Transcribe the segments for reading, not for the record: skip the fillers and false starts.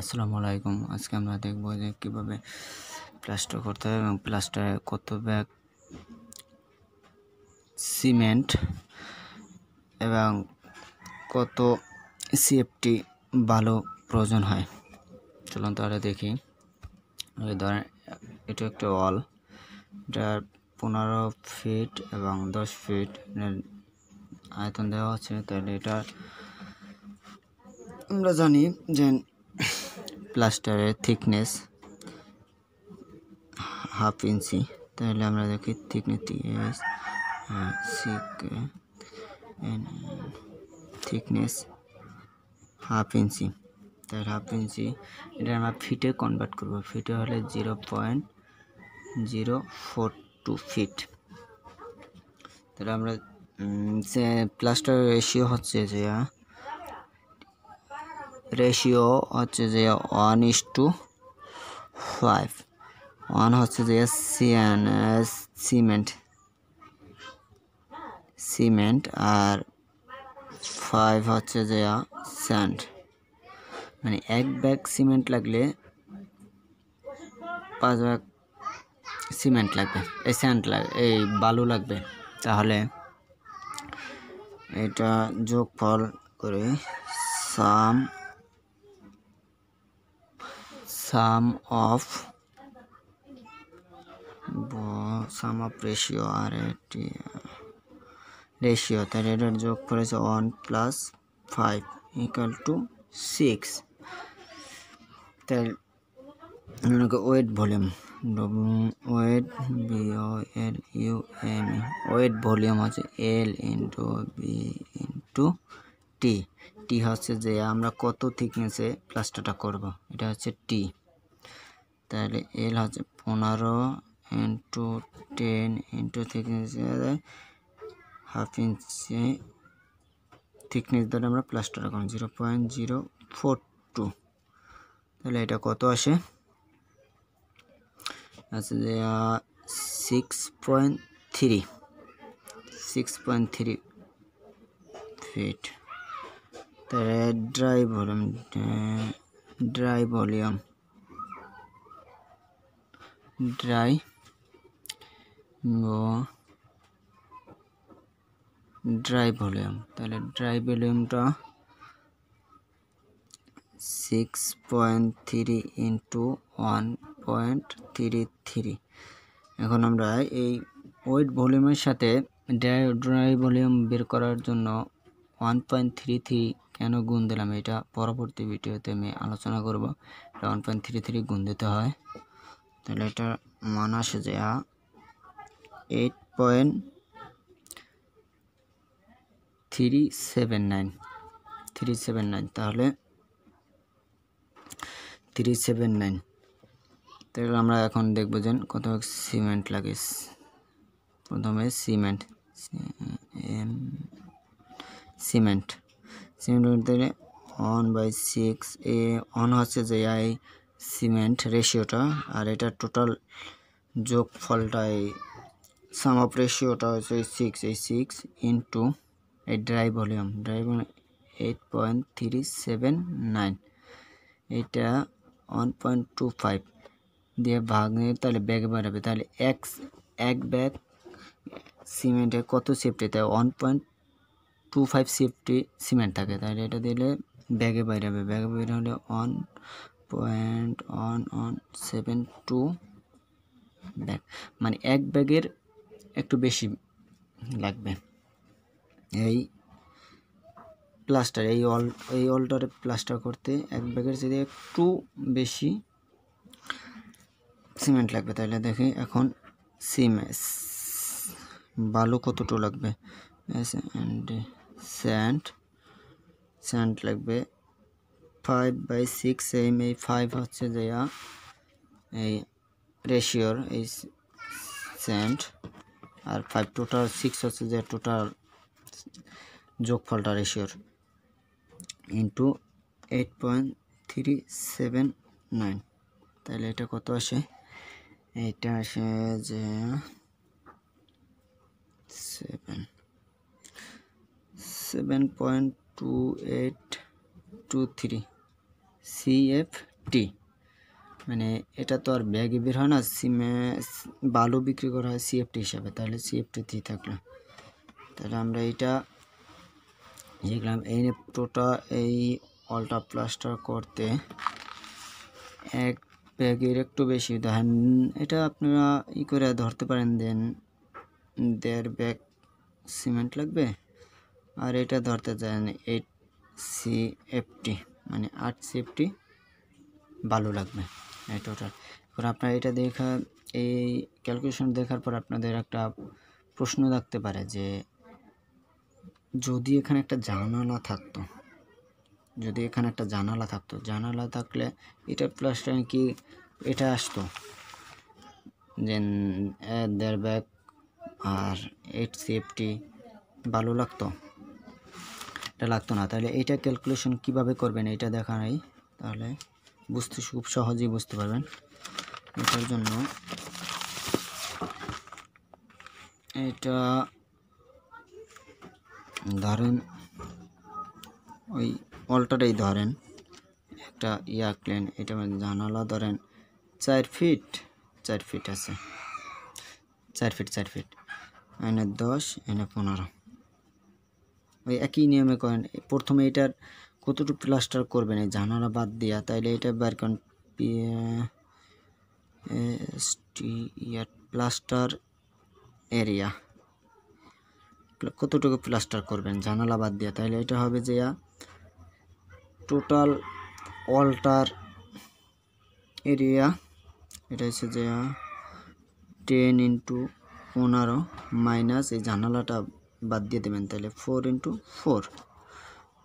আসসালামু আলাইকুম। আজকে আমরা দেখব যে কীভাবে প্লাস্টার করতে হবে এবং প্লাস্টারে কত ব্যাগ সিমেন্ট এবং কত সিএফটি বালু প্রয়োজন হয়। চলুন তাহলে দেখি। ধরেন এটা একটা ওয়াল, এটা 15 ফিট এবং 10 ফিট আয়তন দেওয়া হচ্ছে। তাহলে এটা আমরা জানি যে প্লাস্টারের থিকনেস হাফ ইঞ্চি। তাহলে আমরা দেখি থিকনেস হাফ ইঞ্চি। তাহলে হাফ ইঞ্চি এটা আমরা ফিটে কনভার্ট করব। ফিটে হলে 0.042 ফিট। তাহলে আমরা যে প্লাস্টার রেশিও হচ্ছে যে ওয়ান ইস টু 5। ওয়ান হচ্ছে যে সিমেন্ট আর 5 হচ্ছে যে স্যান্ড। মানে 1 ব্যাগ সিমেন্ট লাগলে 5 ব্যাগ সিমেন্ট লাগবে, এই স্যান্ড লাগবে, এই বালু লাগবে। তাহলে এটা যোগফল করে সাম অফ রেশিও আর এটি রেশিও। তাহলে এটার যোগ করেছে 1 + 5 = 6। তাহলে ওয়েট ভলিউম, ওয়েট ভলিউম হচ্ছে L × B × T। টি হচ্ছে যে আমরা কত থিকনেসে প্লাস্টারটা করব, এটা হচ্ছে টি। তাহলে এল হচ্ছে 15 × 10 × থিকনেস, হাফ ইঞ্চি থিকনেস ধরে আমরা প্লাস্টারটা করব 0.042। তাহলে এটা কত আসে, আছে যে 6.3 ফিট। তাহলে ড্রাই ভলিউম। তাহলে ড্রাই ভলিউমটা 6.3 × 1.33। এখন আমরা এই ওয়েট ভলিউমের সাথে ড্রাই ভলিউম বের করার জন্য 1.33 কেন গুণ দিলাম, এটা পরবর্তী ভিডিওতে আমি আলোচনা করব। এটা 1.33 গুণ দিতে হয়। তাহলে এটার মান আসে যে 8.379। তাহলে 379। তাহলে আমরা এখন দেখব যে কত সিমেন্ট লাগে। প্রথমে সিমেন্ট দিলে 1/6। এ অন হচ্ছে যে এই সিমেন্ট রেশিওটা আর এটা টোটাল যোগফলটা, এই সাম অফ রেশিওটা হচ্ছে 6। এই 6 × এই ড্রাই ভলিউম 8.379, এটা 1.25 দিয়ে ভাগ নিয়ে তাহলে ব্যাগে বাড়াবে। তাহলে এক ব্যাগ সিমেন্টে কত সেফটি, তাই 1.25 সেফটি সিমেন্ট থাকে। তাহলে এটা দিলে ব্যাগে বাইরাবে, ব্যাগে বাইরে হলে 1.1172 ব্যাগ, মানে 1 ব্যাগের একটু বেশি লাগবে এই প্লাস্টার। এই অলটারে প্লাস্টার করতে 1 ব্যাগের যদি একটু বেশি সিমেন্ট লাগবে। তাহলে দেখি এখন বালু কতটুকু লাগবে। স্যান্ড লাগবে 5/6 এম। এই 5 হচ্ছে যে এই রেশিওর এই স্যান্ড আর 5 টোটাল 6 হচ্ছে যে টোটাল যোগফলটা রেশিওর ইন্টু 8.379। তাহলে এটা কত আসে, এটা আসে যে 7.2823 CF टी मैंने एटा तो और बैगे बेर है ना सीमें बालू बिक्री करा है सीएफटी हिसाब से सीएफटी थ्री थकल তাহলে আমরা এটা দেখলাম এই নেপটোটা এই অলটা প্লাস্টার করতে এক ব্যাগের একটু বেশি ধান এটা আপনারা ই করে ধরতে পারেন দেন দেড় ব্যাগ সিমেন্ট লাগবে আর এটা ধরতে যায় 8 সিএফটি মানে 8 সিএফটি বালু লাগবে এই টোটাল পর আপনারা এটা দেখা এই ক্যালকুলেশন দেখার পর আপনাদের একটা প্রশ্ন রাখতে পারে যে যদি এখানে একটা জানালা থাকতো যদি এখানে একটা জানালা থাকতো জানালা থাকলে এটা প্লাস্টার কি এটা আসতো দেন এর ব্যাক আর 8 সেফটি ভালো লাগতো এটা লাগতো না তাহলে এটা ক্যালকুলেশন কিভাবে করবেন এটা দেখা নাই তাহলে বুঝতে খুব সহজেই বুঝতে পারবেন এর জন্য এটা ধরেন ওই অলটারেই ধরেন একটা ইয়া ক্লেন এটা মানে জানালা ধরেন 4 ফিট আছে 4 ফিট এনে 10 এনে 15 ওই একই নিয়মে করেন প্রথমে এটার কতটুকু প্লাস্টার করবেন এই জানালা বাদ দিয়া তাইলে এটা বের করেন প্লাস্টার এরিয়া কতটুকু প্লাস্টার করবেন জানালা বাদ দিয়া তাহলে এটা হবে যে টোটাল অলটার এরিয়া এটা হচ্ছে যে 10 × 15 মাইনাস এই জানালাটা বাদ দিয়ে দেবেন তাহলে 4 × 4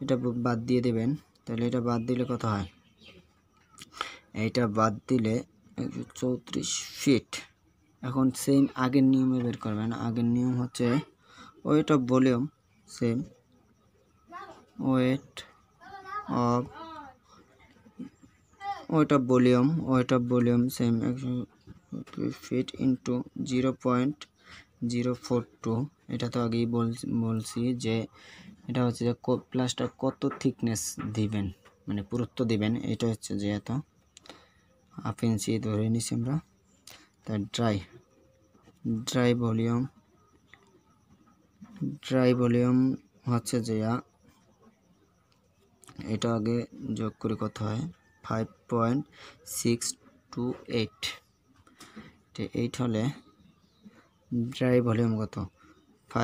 এটা বাদ দিয়ে দেবেন তাহলে এটা বাদ দিলে কত হয় এইটা বাদ দিলে 34 ফিট এখন সেম আগের নিয়মে বের করবেন আগের নিয়ম হচ্ছে weight of volume same weight of volume same 3 feet into 0.042 এটা তো আগেই বলছি যে এটা হচ্ছে যে প্লাস্টার কত থিকনেস দিবেন মানে পুরুত্ব দিবেন এটা হচ্ছে যে এত হাফ ইঞ্চি ধরে নিছি আমরা তার ড্রাই ভলিউম হচ্ছে যে এটা আগে যোগ করে কত হয় 5.628 তে 8 হলে ড্রাই ভলিউম কত 5.628 *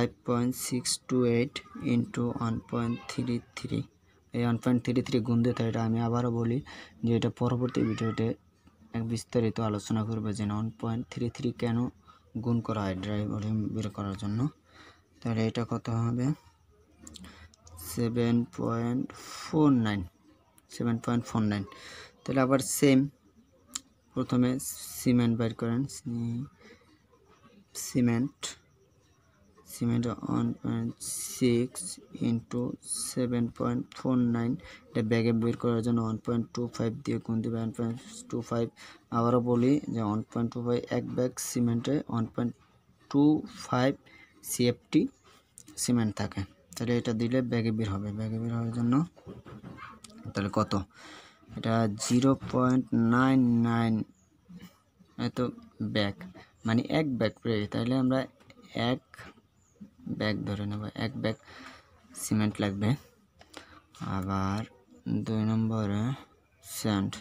1.33 এই 1.33 গুণ দিতে এটা আমি আবারো বলি যে এটা পরবর্তী ভিডিওতে এক বিস্তারিত আলোচনা করব যে 1.33 কেন গুণ করা হয় ড্রাই ভলিউম বের করার জন্য তাহলে এটা কত হবে 7.49 তাহলে আবার সেম প্রথমে সিমেন্ট বের করেন সিমেন্ট 1.6 ইনটু 7.49 এটা ব্যাগে বের করার জন্য 1.25 দিয়ে গুণ দিবেন 1.25 আবারও বলি যে 1.25 এক ব্যাগ সিমেন্টে 1.25 সিএফটি সিমেন্ট থাকে তাহলে এটা দিলে ব্যাগে বের হওয়ার জন্য তাহলে কত এটা 0.99 এত ব্যাগ মানে এক ব্যাগ পেয়ে তাহলে আমরা এক ব্যাগ ধরে নেব এক ব্যাগ সিমেন্ট লাগবে আবার 2 নম্বরে স্যান্ড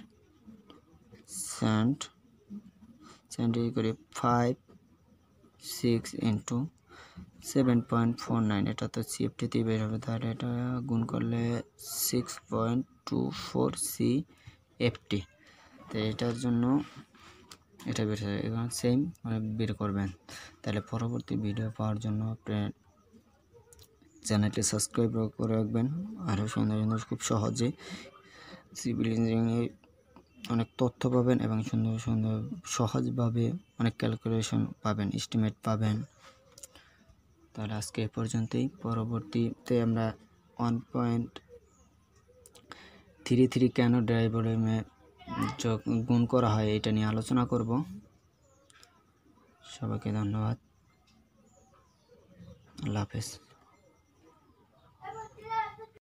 করে 5.6 ইনটু 7.49 এটা তো সিএফটি তে বের হবে তাহলে এটা গুণ করলে 6.24 সিএফটি তো এটার জন্য এটা বের হবে এবং সেম মানে বের করবেন তাহলে পরবর্তী ভিডিও পাওয়ার জন্য আপনারা চ্যানেলটি সাবস্ক্রাইব করে রাখবেন আর সুন্দর খুব সহজে সিভিল ইঞ্জিনিয়ারিং এ অনেক তথ্য পাবেন এবং সুন্দর সহজভাবে অনেক ক্যালকুলেশন পাবেন এস্টিমেট পাবেন তাহলে আজকে এই পর্যন্তই পরবর্তীতে আমরা 1.33 কেন ড্রাই ভলিউমে গুণ করা হয় এটা নিয়ে আলোচনা করব সবাইকে ধন্যবাদ আল্লাহ হাফেজ।